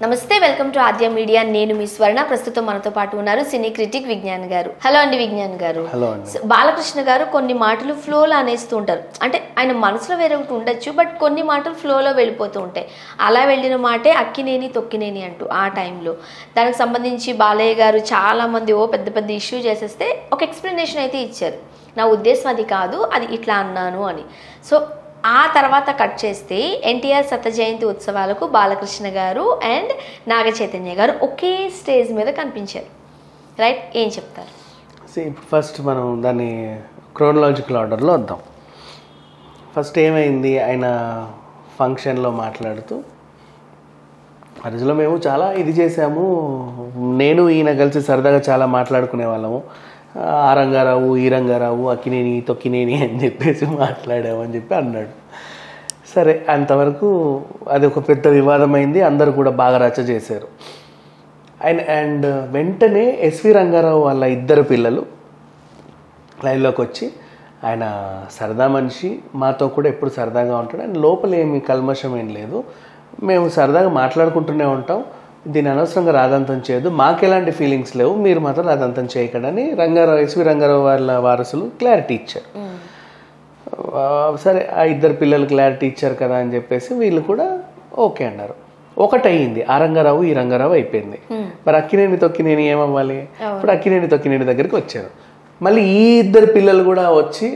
नमस्ते welcome to Aadya media नेनु मी स्वर्ण प्रस्तुतं मनतो पाटु उन्नारु सिनी क्रिटिक विज्ञान गारु हेलो अंडी विज्ञान गारु हेलो बालकृष्ण गारु कोन्नी माटलु फ्लो ला अनेस्तू उंटारु अंटे आयन मनसुलो वेरे ओकटि उंडొచ్చు बट कोन्नी माटलु फ्लो ला वेल्लिपोतू उंटायि अला वेल्लिन माटे अक्किनेनी तोक्किनेनी अंटू आ टाइम लो दानिकि संबंधिंची बालయ్య गारु चाला मंदी ओ पेद्द पेद्द इश्यू चेसेस्ते ओक एक्सप्लेनेशन अयिते इच्चारु ना उद्देशं अदि कादु अदि इट्ला अन्नानु अनि सो ఆ తర్వాత కట్ చేస్తే ఎన్టీఆర్ శత జయంతి ఉత్సవాలకు బాలకృష్ణ గారు అండ్ నాగ చైతన్య గారు ఒకే స్టేజ్ మీద కనిపించారు రైట్ ఏం చెప్తారు సో ఫస్ట్ మనం దాని క్రోనలాజికల్ ఆర్డర్ లో వద్దాం ఫస్ట్ ఏమైంది ఆయన ఫంక్షన్ లో మాట్లాడుతూ ఆ రోజులో మేము చాలా ఇది చేసాము నేను ఈయన కలిసి సరదాగా చాలా మాట్లాడుకునే వాళ్ళము ఆ రంగారావు ఈ రంగారావు అక్కినేని తొక్కినేని అని చెప్పేసి మాట్లాడామని చెప్పి అన్నాడు సరే అంతవరకు అది ఒక పెద్ద వివాదమైంది అందరూ కూడా బాగా రచ్చ చేశారు అండ్ వెంటనే ఎస్వి రంగారావు వాళ్ళ ఇద్దరు పిల్లలు లైవ్లోకి వచ్చి ఆయన సరదా మనిషి మాతో కూడా ఎప్పుడు సరదాగా ఉంటాడు అండ్ లోపల ఏమి కల్మషం ఏం లేదు మేము సరదాగా మాట్లాడుకుంటూనే ఉంటాం దీని అనవసరంగా రాదంతం చేయదు మాకు ఎలాంటి ఫీలింగ్స్ లేవు మీరు మాత్రం రాదంతం చేయకడని రంగారావు ఎస్వి రంగారావు వాళ్ళ వారసులు క్లారిటీ ఇచ్చారు సరే ఆ ఇద్దరు పిల్లలు క్లారిటీ ఇచ్చారు కదా అని చెప్పేసి వీళ్ళు కూడా ఓకే అన్నారు ఒకటైంది ఆ రంగారావు ఈ రంగారావు అయిపోయింది మరి అక్కినేని తొక్కినేని ఏమవ్వాలి ఇప్పుడు అక్కినేని తొక్కినేని దగ్గరికి వచ్చారు మళ్ళీ ఈ ఇద్దరు పిల్లలు కూడా వచ్చి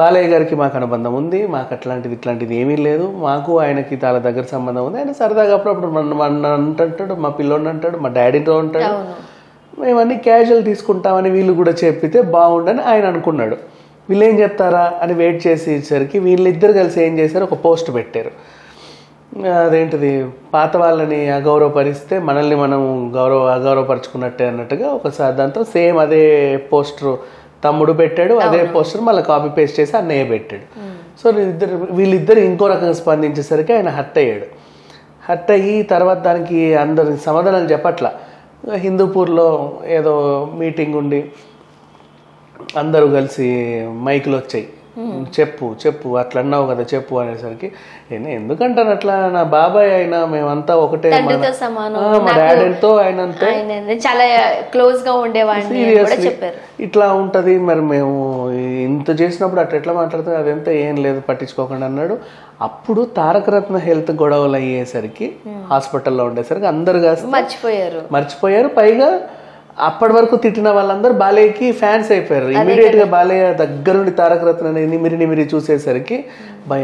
బాలయ్య గారికి మాకు అనుబంధం ఉంది మాకు అట్లాంటిది ఇట్లాంటిది ఏమీ లేదు మాకు ఆయనకి చాలా దగ్గర సంబంధం ఉంది ఆయన సరదాగా అప్పుడప్పుడు అంటాడు మా పిల్లోడిని అంటాడు మా డాడీతో ఉంటాడు మేమన్నీ క్యాజువల్ తీసుకుంటామని వీళ్ళు కూడా చెప్పితే బాగుండని ఆయన అనుకున్నాడు వీళ్ళు ఏం చెప్తారా అని వెయిట్ చేసేసరికి వీళ్ళిద్దరు కలిసి ఏం చేశారు ఒక పోస్ట్ పెట్టారు అదేంటిది పాత వాళ్ళని అగౌరవపరిస్తే మనల్ని మనం అగౌరవపరచుకున్నట్టే అన్నట్టుగా ఒక దాంతో సేమ్ అదే పోస్టర్ తమ్ముడు పెట్టాడు అదే పోస్టర్ మళ్ళీ కాపీ పేస్ట్ చేసి అన్నయ్య పెట్టాడు సో వీళ్ళిద్దరు ఇంకో రకంగా స్పందించేసరికి ఆయన హర్ట్ అయ్యాడు హర్ట్ అయ్యి తర్వాత దానికి అందరు సమాధానాలు చెప్పట్లా హిందూపూర్లో ఏదో మీటింగ్ ఉండి అందరూ కలిసి మైకులు వచ్చాయి చెప్పు చెప్పు అట్లా అన్నావు కదా చెప్పు అనేసరికి నేను ఎందుకంటాను అట్లా నా బాబాయ్ అయినా మేమంతా ఒకటే డాడీతో ఆయనంతే చాలా క్లోజ్ గా ఉండేవాడిని ఇట్లా ఉంటది మరి మేము ఇంత చేసినప్పుడు అట్లా ఎట్లా మాట్లాడుతుంది అదంతా ఏం లేదు పట్టించుకోకుండా అన్నాడు అప్పుడు తారకరత్న హెల్త్ గొడవలు అయ్యేసరికి హాస్పిటల్లో ఉండేసరికి అందరు కాస్త మర్చిపోయారు పైగా అప్పటి వరకు తిట్టిన వాళ్ళందరూ బాలయ్యకి ఫ్యాన్స్ అయిపోయారు ఇమీడియట్ గా బాలయ్య దగ్గర నుండి తారకరత్న నిమిరి నిమిరి చూసేసరికి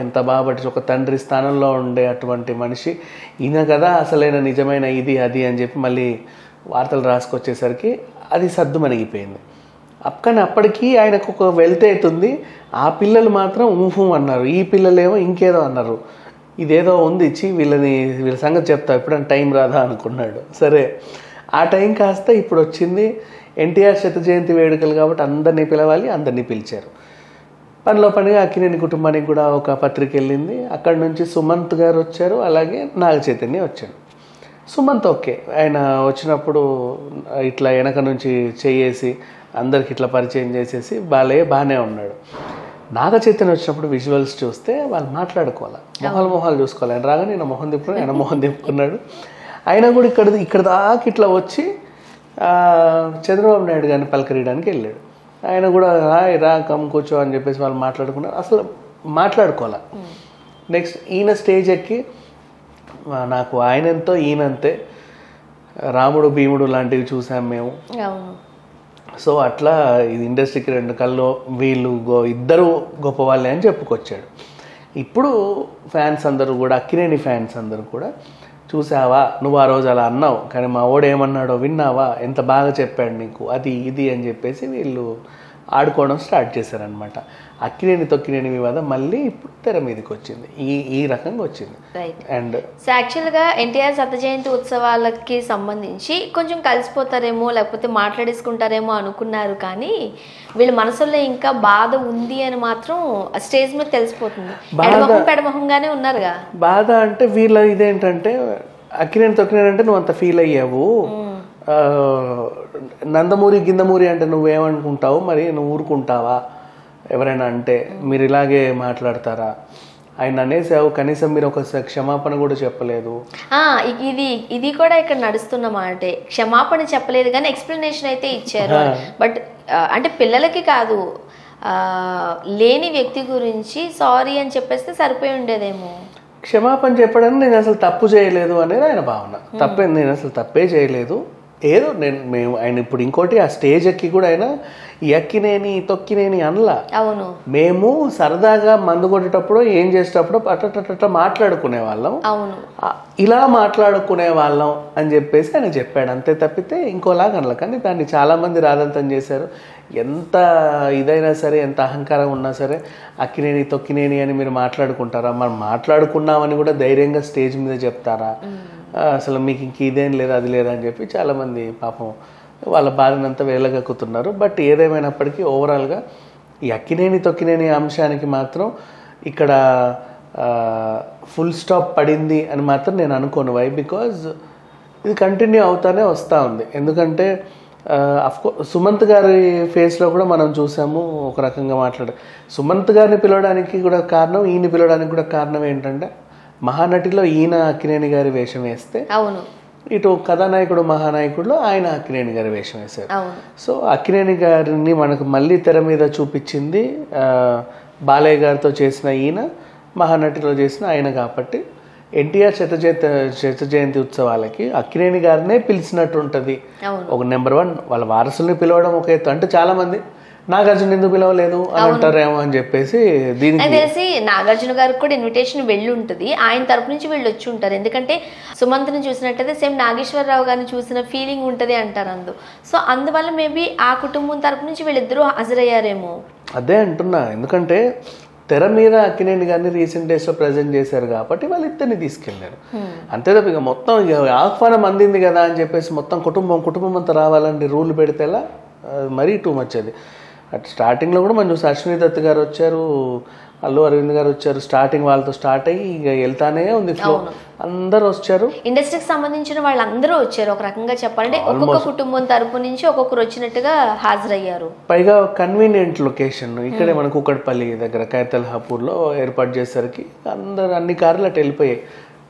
ఎంత బాబట్టి ఒక తండ్రి స్థానంలో ఉండే అటువంటి మనిషి ఈయన కదా అసలైన నిజమైన ఇది అది అని చెప్పి మళ్ళీ వార్తలు రాసుకొచ్చేసరికి అది సద్దు మణిగిపోయింది కానీ అప్పటికి ఆయనకు ఒక వెళ్తే అవుతుంది ఆ పిల్లలు మాత్రం ఊహు అన్నారు ఈ పిల్లలేమో ఇంకేదో అన్నారు ఇదేదో ఉంది ఇచ్చి వీళ్ళ సంగతి చెప్తా ఎప్పుడైనా టైం రాదా అనుకున్నాడు సరే ఆ టైం కాస్త ఇప్పుడు వచ్చింది ఎన్టీఆర్ శత జయంతి వేడుకలు కాబట్టి అందరినీ పిలవాలి అందరినీ పిలిచారు పనిలో పనిగా అక్కినేని కుటుంబానికి కూడా ఒక పత్రిక వెళ్ళింది అక్కడి నుంచి సుమంత్ గారు వచ్చారు అలాగే నాగ చైతన్య వచ్చాడు సుమంత్ ఓకే ఆయన వచ్చినప్పుడు ఇట్లా వెనక నుంచి చేసి అందరికి ఇట్లా పరిచయం చేసేసి బాలయ్య బాగానే ఉన్నాడు నాగ చైతన్య వచ్చినప్పుడు విజువల్స్ చూస్తే వాళ్ళు మాట్లాడుకోవాలి మొహాలు చూసుకోవాలి ఆయన రాగానే నేను మొహం తిప్పుకున్నాను ఆయన మొహం తిప్పుకున్నాడు అయినా కూడా ఇక్కడ దాకా ఇట్లా వచ్చి చంద్రబాబు నాయుడు గారిని పలకరియడానికి వెళ్ళాడు ఆయన కూడా హాయ్ రా కమ్ కూర్చో అని చెప్పేసి వాళ్ళు మాట్లాడుకున్నారు అసలు మాట్లాడుకోవాలి నెక్స్ట్ ఈయన స్టేజ్ ఎక్కి నాకు ఆయనంతో ఈయనంతే రాముడు భీముడు లాంటివి చూసాం మేము సో అట్లా ఇది ఇండస్ట్రీకి రెండు కళ్ళు వీళ్ళు ఇద్దరు గొప్ప వాళ్ళే అని చెప్పుకొచ్చాడు ఇప్పుడు ఫ్యాన్స్ అందరూ కూడా అక్కినేని ఫ్యాన్స్ అందరూ కూడా చూసావా నువ్వు ఆ రోజు అలా అన్నావు కానీ మా ఓడు ఏమన్నాడో విన్నావా ఎంత బాగా చెప్పాడు నీకు అది ఇది అని చెప్పేసి వీళ్ళు ఆడుకోవడం స్టార్ట్ చేశారనమాట అక్కినేని తొక్కినేని వివాదం మళ్ళీ ఇప్పుడు తెర మీదకి వచ్చింది ఈ రకంగా వచ్చింది అండ్ యాక్చువల్గా ఎన్టీఆర్ శత జయంతి ఉత్సవాలకి సంబంధించి కొంచెం కలిసిపోతారేమో లేకపోతే మాట్లాడేసుకుంటారేమో అనుకున్నారు కానీ వీళ్ళ మనసులో ఇంకా బాధ ఉంది అని మాత్రం స్టేజ్ మీద తెలిసిపోతుంది పెడమొహంగానే ఉన్నారుగా బాధ అంటే వీళ్ళ ఇదేంటంటే అక్కినేని తొక్కినేని అంటే నువ్వు అంత ఫీల్ అయ్యావు నందమూరి గిందమూరి అంటే నువ్వేమనుకుంటావు మరి నువ్వు ఊరుకుంటావా ఎవరైనా అంటే మీరు ఇలాగే మాట్లాడతారా ఆయన అనేసావు కనీసం మీరు ఒక క్షమాపణ కూడా చెప్పలేదు. ఇది ఇది కూడా ఇక్కడ నడుస్తున్న మాటే. క్షమాపణ చెప్పలేదు కానీ ఎక్స్‌ప్లనేషన్ అయితే ఇచ్చారు. బట్ అంటే పిల్లలకి కాదు, లేని వ్యక్తి గురించి సారీ అని చెప్పేస్తే సరిపోయి ఉండేదేమో. క్షమాపణ చెప్పడానికి నేను అసలు తప్పు చేయలేదు అనేది ఆయన భావన. తప్పేంది, నేను అసలు తప్పే చేయలేదు. ఏదో నేను మేము ఆయన ఇప్పుడు ఇంకోటి ఆ స్టేజ్ ఎక్కి కూడా ఆయన ఎక్కినేని తొక్కినేని అనలా. అవును, మేము సరదాగా మందు కొట్టేటప్పుడు ఏం చేసేటప్పుడు అట్ట మాట్లాడుకునే వాళ్ళం. అవును, ఇలా మాట్లాడుకునే వాళ్ళం అని చెప్పేసి ఆయన చెప్పాడు, అంతే తప్పితే ఇంకోలాగా అనలా. కానీ దాన్ని చాలామంది రాదంతం చేశారు. ఎంత ఇదైనా సరే, ఎంత అహంకారం ఉన్నా సరే అక్కినేని తొక్కినేని అని మీరు మాట్లాడుకుంటారా? మనం మాట్లాడుకున్నామని కూడా ధైర్యంగా స్టేజ్ మీద చెప్తారా? అసలు మీకు ఇంక ఇదేం లేదా అది లేదా అని చెప్పి చాలామంది పాపం వాళ్ళ బాధనంతా వేలగక్కుతున్నారు. బట్ ఏదేమైనప్పటికీ ఓవరాల్గా ఈ అక్కినేని తొక్కినేని అంశానికి మాత్రం ఇక్కడ ఫుల్ స్టాప్ పడింది అని మాత్రం నేను అనుకోను. వై? బికాజ్ ఇది కంటిన్యూ అవుతానే వస్తూ ఉంది. ఎందుకంటే సుమంత్ గారి ఫేస్లో కూడా మనం చూసాము ఒక రకంగా మాట్లాడారు. సుమంత్ గారిని పిలవడానికి కూడా కారణం, ఈయన పిలవడానికి కూడా కారణం ఏంటంటే మహానటిలో ఈయన అక్కినేని గారి వేషం వేస్తే, అవును, ఇటు కథానాయకుడు మహానాయకుడులో ఆయన అక్కినేని గారి వేషం వేశారు. సో అక్కినేని గారిని మనకు మళ్ళీ తెర మీద చూపించింది బాలయ్య గారితో చేసిన ఈయన, మహానటిలో చేసిన ఆయన. కాబట్టి ఎన్టీఆర్ శత జయంతి ఉత్సవాలకి అక్కినేని గారినే పిలిచినట్టు ఉంటుంది. ఒక నెంబర్ వన్ వాళ్ళ వారసుల్ని పిలవడం ఒక ఎత్తు. అంటే చాలా మంది నాగార్జున ఎందుకు పిలవలేదు అని అంటారేమో అని చెప్పేసి దీనికి తెలిసి నాగార్జున గారికి కూడా ఇన్విటేషన్ వెళ్ళి ఉంటుంది, ఆయన తరపు నుంచి వెళ్ళి వచ్చి ఉంటారు. ఎందుకంటే సుమంత్ని చూసినట్టయితే సేమ్ నాగేశ్వరరావు గారిని చూసిన ఫీలింగ్ ఉంటుంది అంటారు అందు. సో అందువల్ల మేబీ ఆ కుటుంబం తరపు నుంచి వీళ్ళిద్దరూ హాజరయ్యారేమో, అదే అంటున్నా. ఎందుకంటే తెర మీద అక్కినేని గారిని రీసెంట్ డేస్లో ప్రజెంట్ చేశారు కాబట్టి వాళ్ళు ఇద్దరిని తీసుకెళ్ళారు. అంతే తప్ప ఇక మొత్తం ఆహ్వానం అందింది కదా అని చెప్పేసి మొత్తం కుటుంబం అంతా రావాలని రూల్ పెడితేలా మరీ టూ మచ్ అది. అట్ స్టార్టింగ్లో కూడా మనం చూసి అశ్విని దత్ గారు వచ్చారు, అల్లు అరవింద్ గారు వచ్చారు. స్టార్టింగ్ వాళ్ళతో స్టార్ట్ అయ్యి ఇక వెళ్తానే ఉంది ఫ్లో, అందరూ వచ్చారు. ఇండస్ట్రీకి సంబంధించిన వాళ్ళందరూ వచ్చారు. ఒక రకంగా చెప్పాలంటే ఒక్కొక్క కుటుంబం తరపు నుంచి ఒక్కొక్కరు వచ్చినట్టుగా హాజరయ్యారు. పైగా కన్వీనియంట్ లొకేషన్ ఇక్కడే మనకు కూకట్పల్లి దగ్గర కైతల్హాపూర్లో ఏర్పాటు చేసేసరికి అందరు అన్ని కార్లు అటు వెళ్ళిపోయాయి.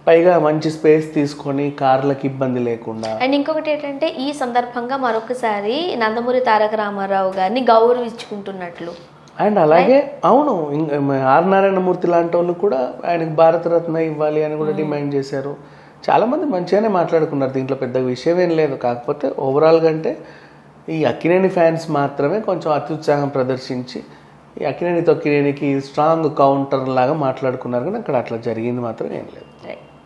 పైగా మంచి స్పేస్ తీసుకొని కార్లకి ఇబ్బంది లేకుండా. అండ్ ఇంకొకటి ఏంటంటే ఈ సందర్భంగా మరొకసారి నందమూరి తారక రామారావు గారిని గౌరవించుకుంటున్నట్లు. అండ్ అలాగే అవును, ఆర్ నారాయణమూర్తి లాంటి వాళ్ళు కూడా ఆయనకు భారతరత్న ఇవ్వాలి అని కూడా డిమాండ్ చేశారు. చాలామంది మంచిగానే మాట్లాడుకున్నారు, దీంట్లో పెద్ద విషయం ఏం లేదు. కాకపోతే ఓవరాల్గా అంటే ఈ అక్కినేని ఫ్యాన్స్ మాత్రమే కొంచెం అత్యుత్సాహం ప్రదర్శించి ఈ అక్కినేని తొక్కినేనికి స్ట్రాంగ్ కౌంటర్ లాగా మాట్లాడుకున్నారు. కానీ అక్కడ అట్లా జరిగింది మాత్రం ఏం లేదు.